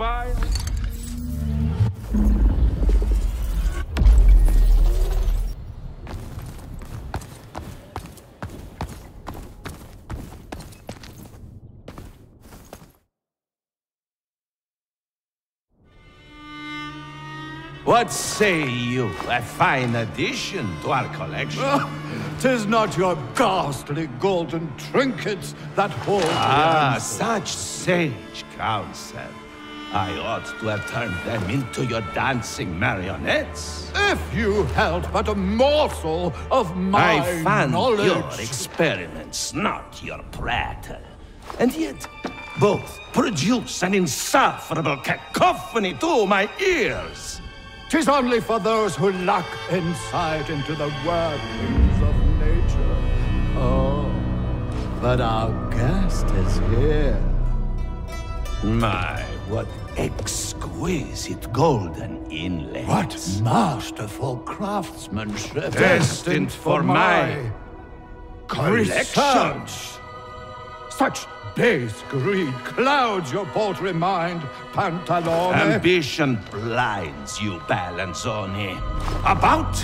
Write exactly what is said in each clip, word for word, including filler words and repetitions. fire. What say you? A fine addition to our collection. Oh, tis not your ghastly golden trinkets that hold ah, the answer. Such sage counsel. I ought to have turned them into your dancing marionettes. If you held but a morsel of my I found knowledge. Your experiments, not your prattle. And yet, both produce an insufferable cacophony to my ears. 'Tis only for those who lack insight into the workings of nature. Oh, but our guest is here. My, what exquisite golden inlays. What masterful craftsmanship. Destined for my collection. Such base greed clouds your paltry mind, Pantalone. Ambition blinds you, Balanzoni. About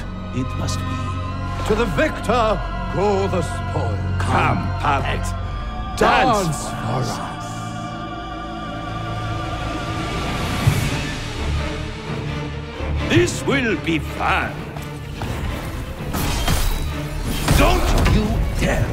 it must be. To the victor go the spoil. Come, puppet, dance, dance for us. us. This will be fun. Don't you dare.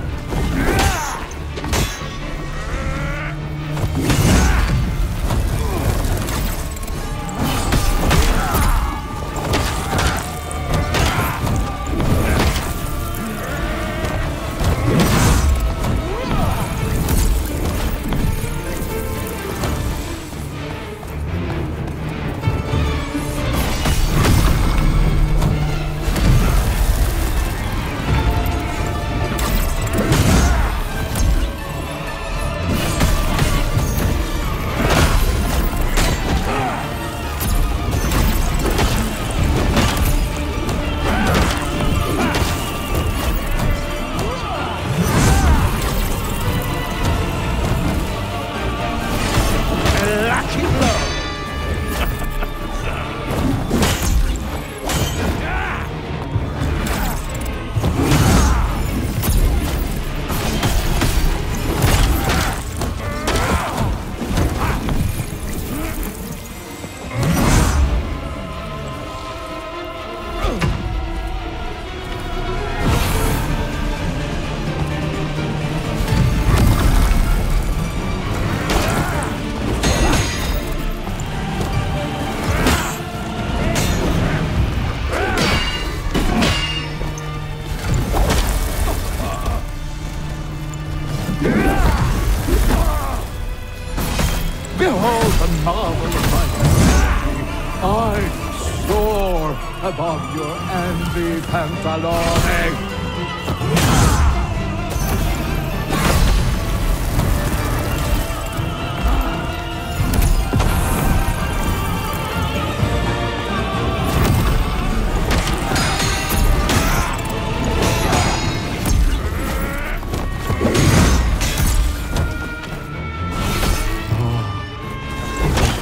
Above your envy, Pantalone! Oh,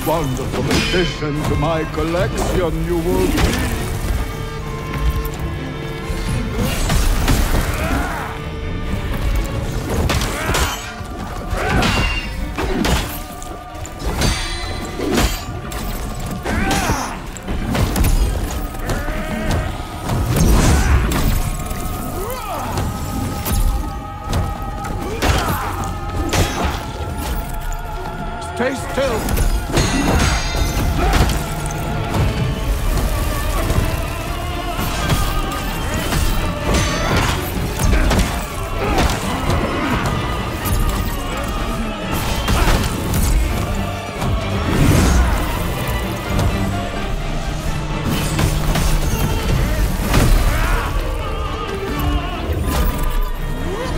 wonderful addition to my collection you will be! Stay still!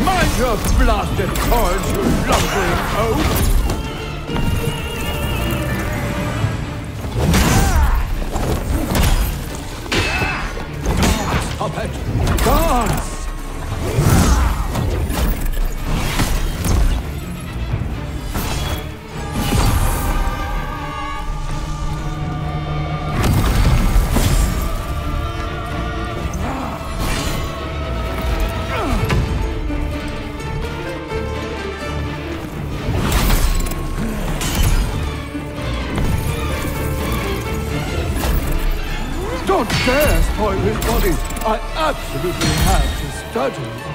Mind your blasted cards, you lumbering oaf! Dance! dare spoil his body. I absolutely have to study it.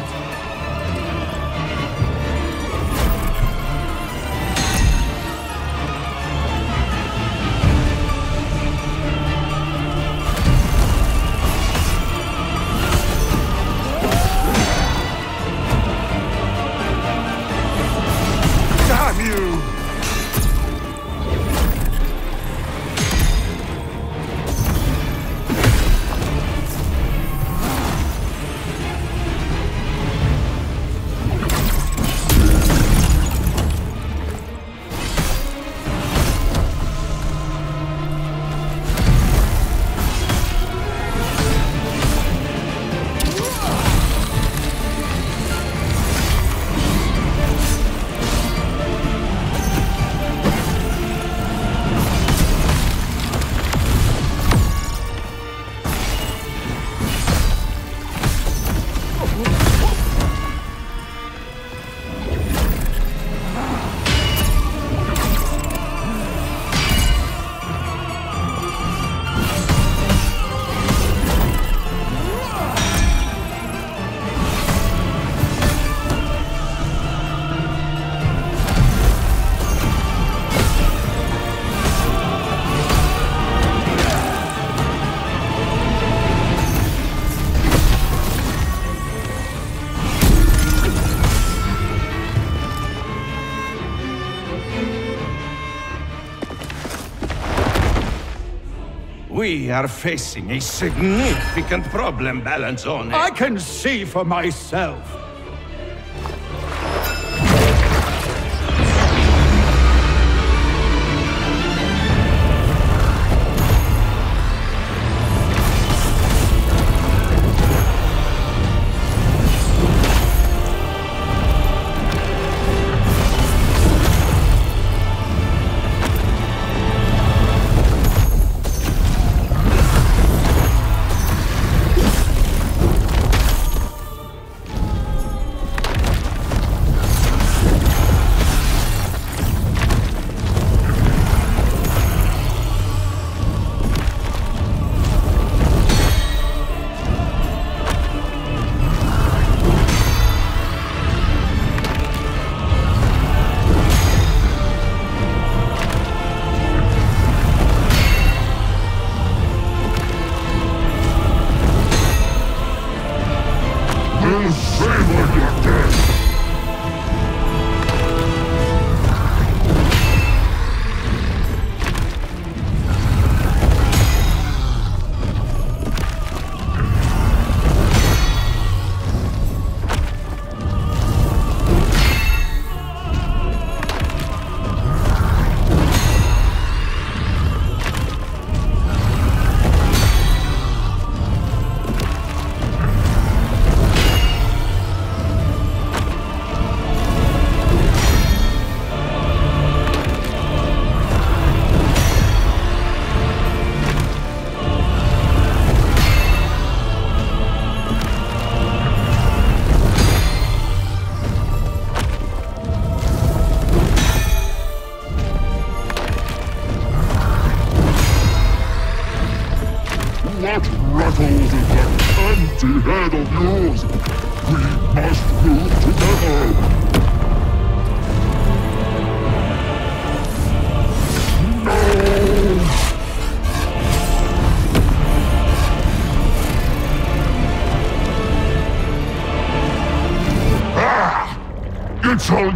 We are facing a significant problem, Balanzoni. I can see for myself.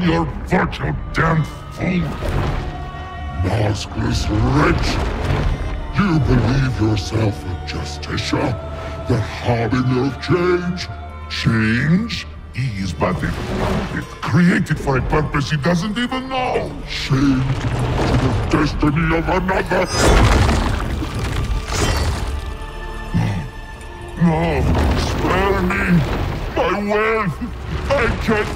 Your foot, you damn fool! Maskless wretch! You believe yourself a Justicia, the harbinger of change? Change? He is but a puppet, created for a purpose he doesn't even know! Chained to the destiny of another! No! Spare me! My wealth! I can't...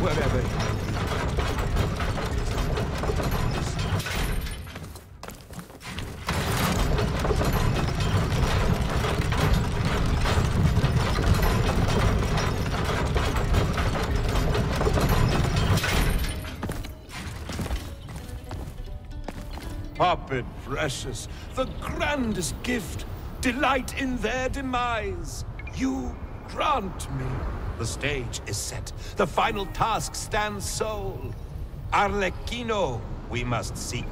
Wherever. puppet precious, the grandest gift, delight in their demise, you grant me. The stage is set, the final task stands sole. Arlecchino, we must seek.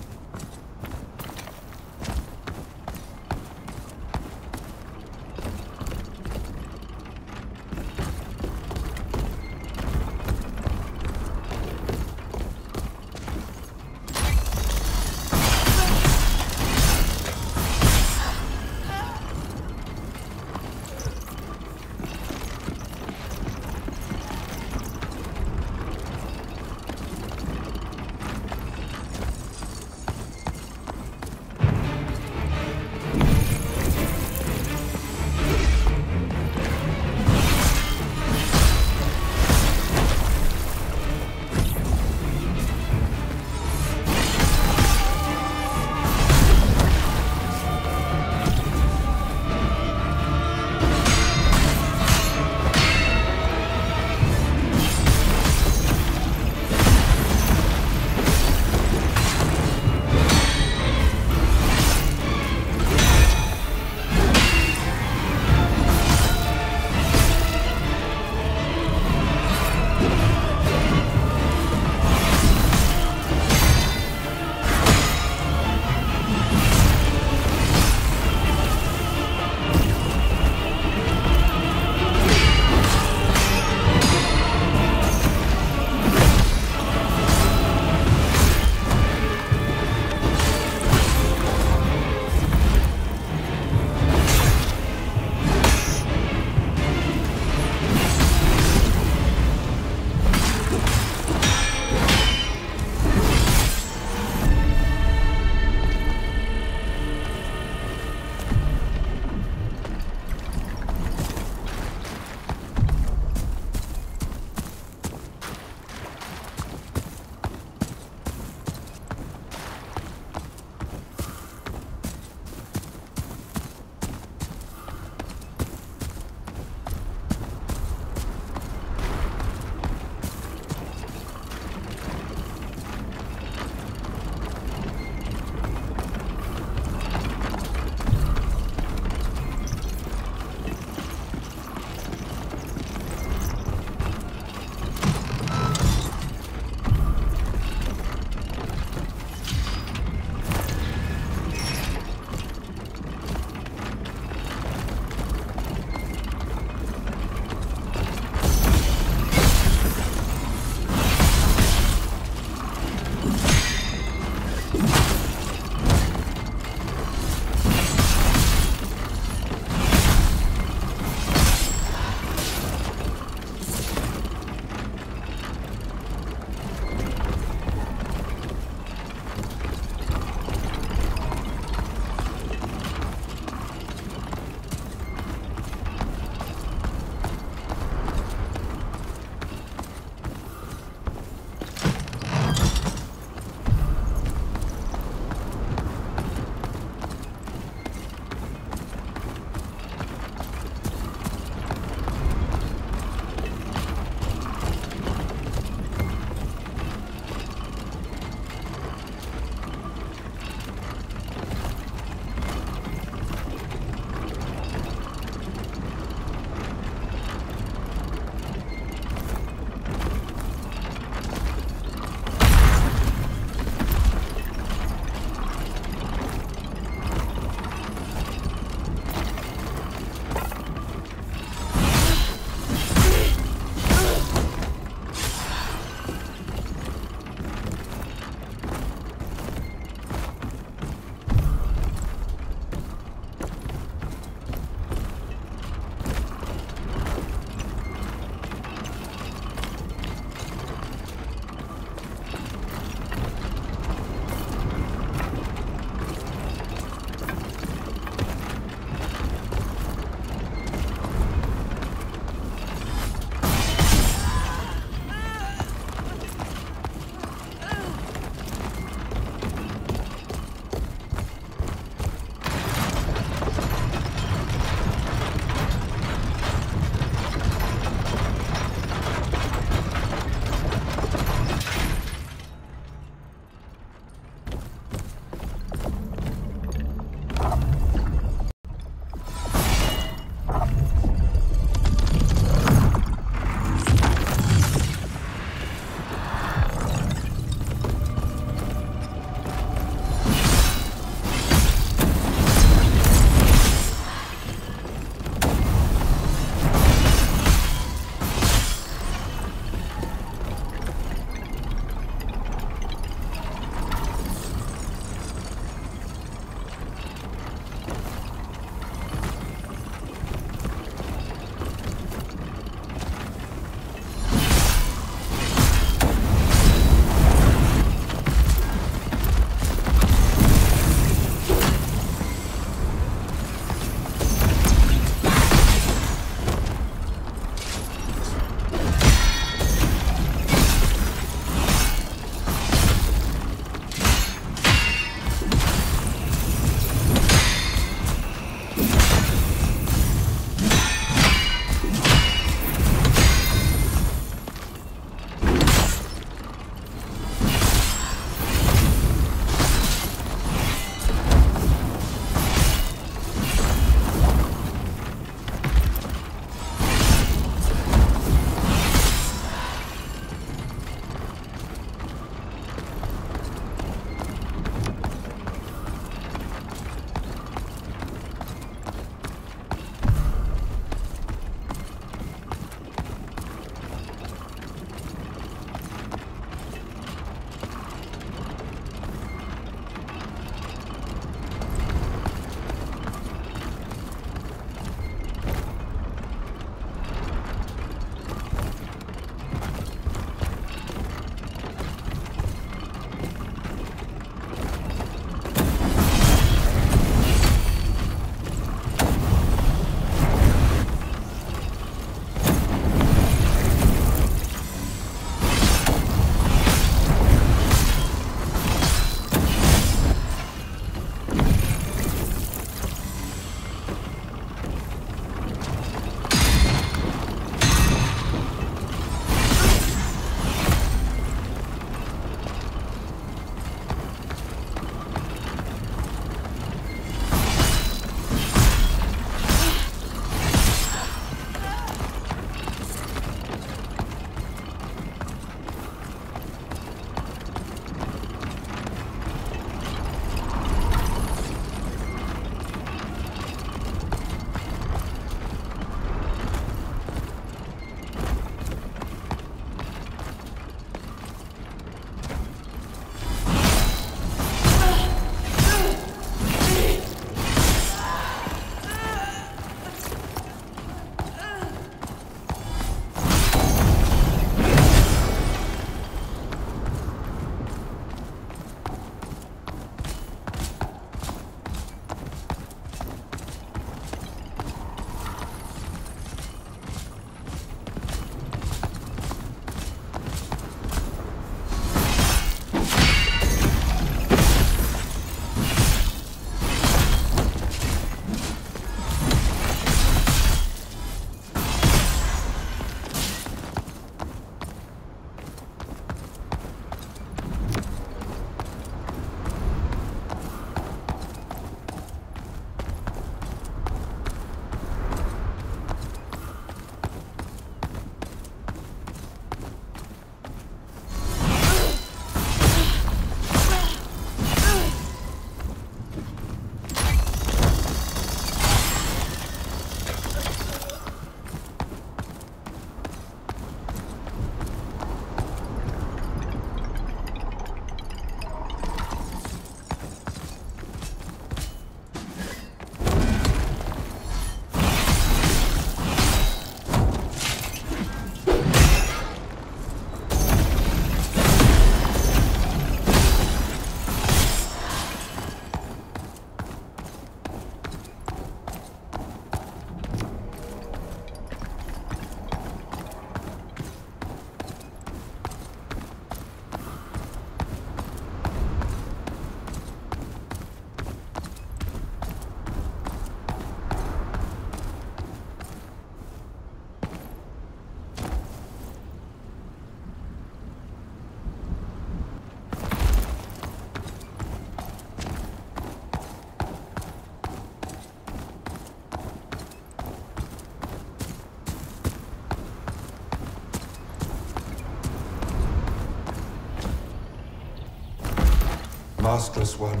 Maskless One.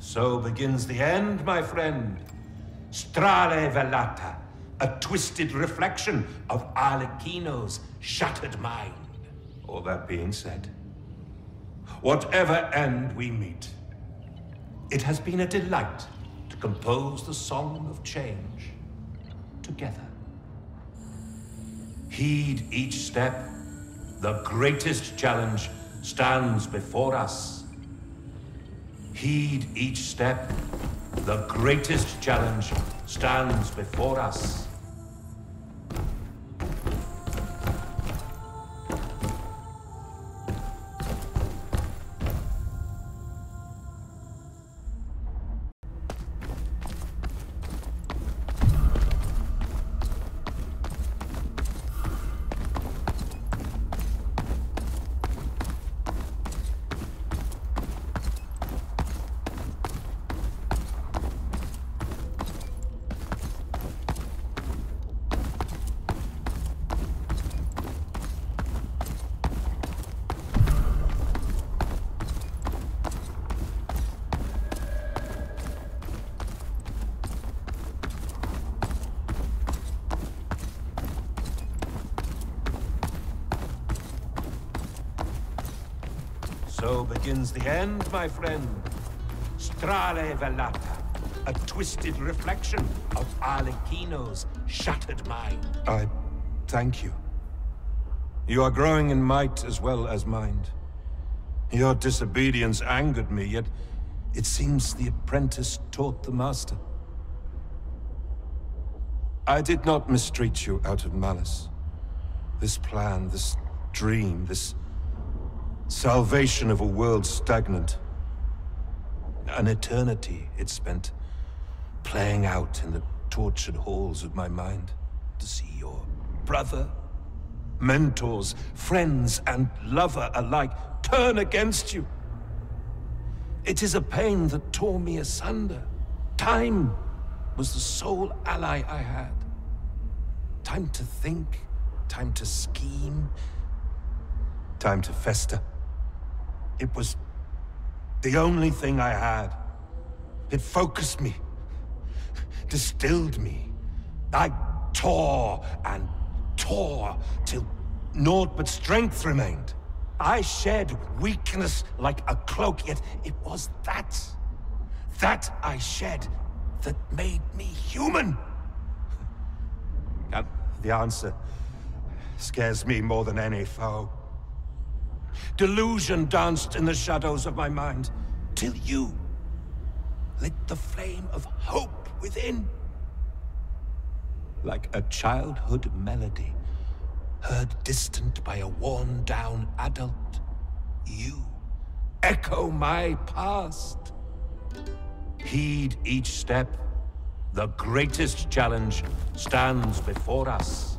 So begins the end, my friend. Strale Vallata, a twisted reflection of Arlecchino's shattered mind. All that being said, whatever end we meet, it has been a delight to compose the song of change together. Heed each step. The greatest challenge stands before us. Heed each step. The greatest challenge stands before us. So begins the end, my friend. Strale Velata, a twisted reflection of Arlecchino's shattered mind. I thank you. You are growing in might as well as mind. Your disobedience angered me, yet it seems the apprentice taught the master. I did not mistreat you out of malice. This plan, this dream, this salvation of a world stagnant. An eternity it spent playing out in the tortured halls of my mind to see your brother, mentors, friends, and lover alike turn against you. It is a pain that tore me asunder. Time was the sole ally I had. Time to think, time to scheme, time to fester. It was the only thing I had. It focused me, distilled me. I tore and tore till naught but strength remained. I shed weakness like a cloak, yet it was that, that I shed that made me human. And the answer scares me more than any foe. Delusion danced in the shadows of my mind, till you lit the flame of hope within. Like a childhood melody, heard distant by a worn-down adult, you echo my past. Heed each step. The greatest challenge stands before us.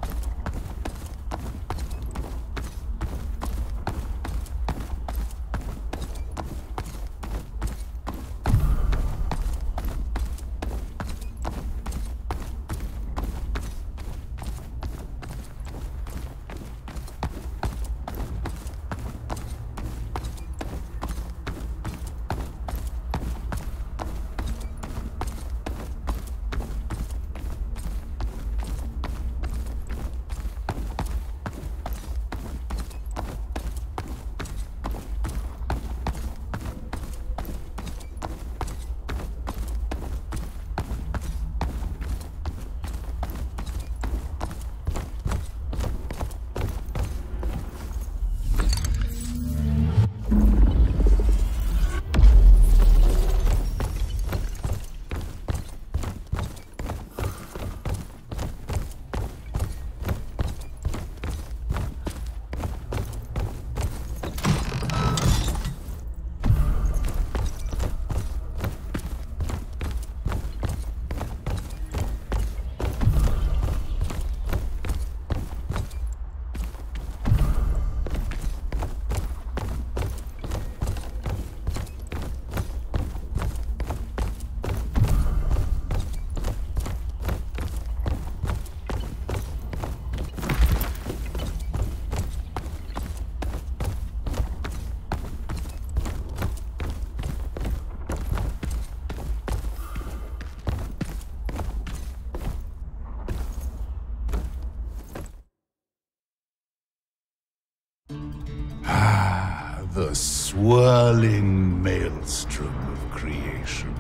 the swirling maelstrom of creation.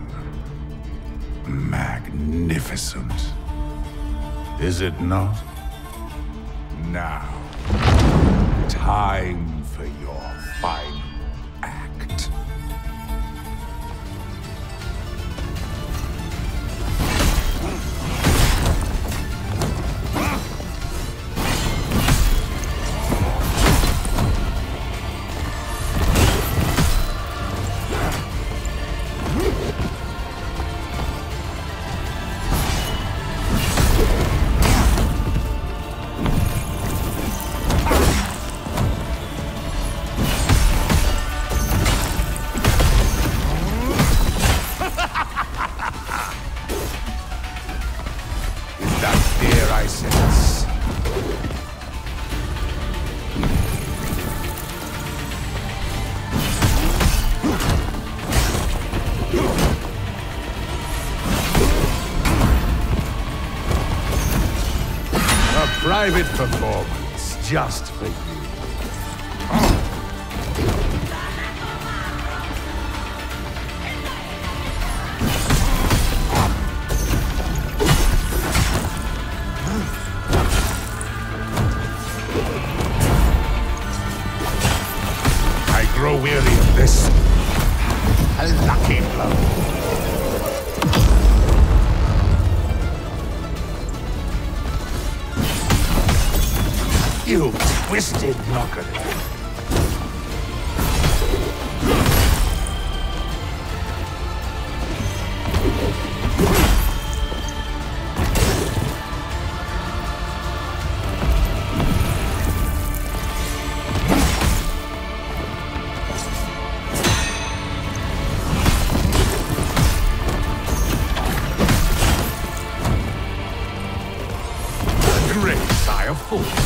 Magnificent, is it not? Now, time for your final act. Private performance, just for you. I grow weary of this. A lucky blow. You twisted knocker. Great sigh of hope.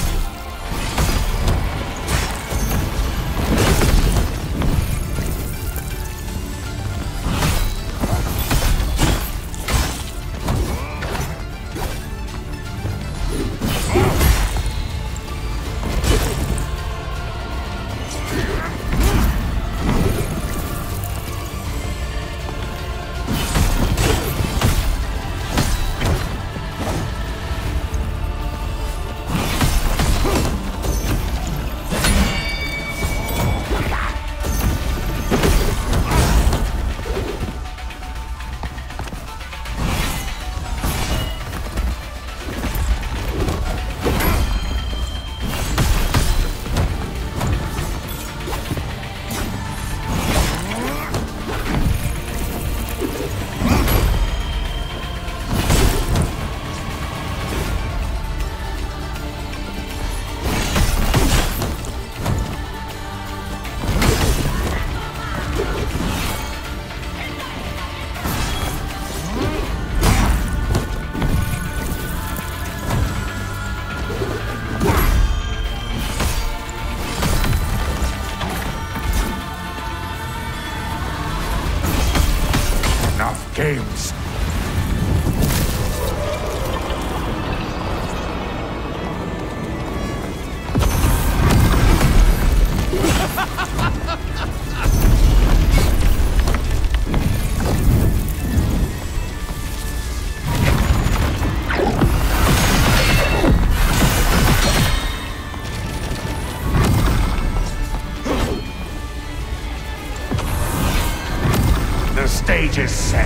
Games. The stage is set.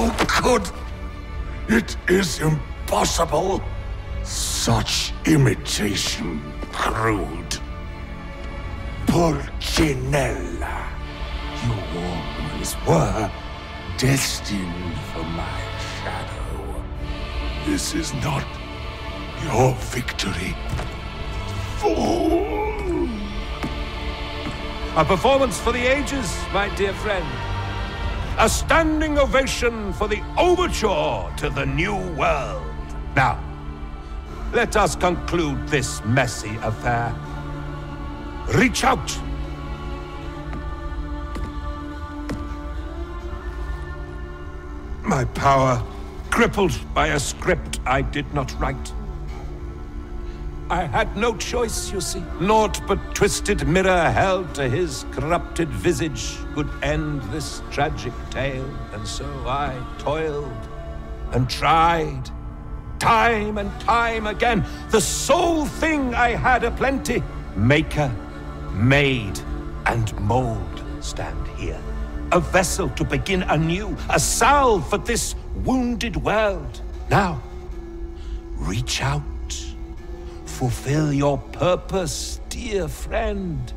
How could... It is impossible. Such imitation, crude. Porcinella, you always were destined for my shadow. This is not your victory. Fool! A performance for the ages, my dear friend. A standing ovation for the overture to the new world. Now, let us conclude this messy affair. Reach out. My power, crippled by a script I did not write. I had no choice, you see. Naught but twisted mirror held to his corrupted visage could end this tragic tale. And so I toiled and tried, time and time again. The sole thing I had aplenty, maker, maid, and mold stand here. A vessel to begin anew, a salve for this wounded world. Now, reach out. Fulfill your purpose, dear friend.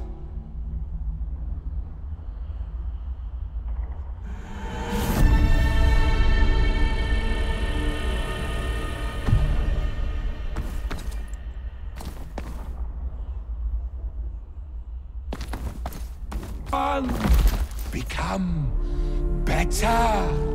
Fun. Become better.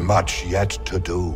Much yet to do.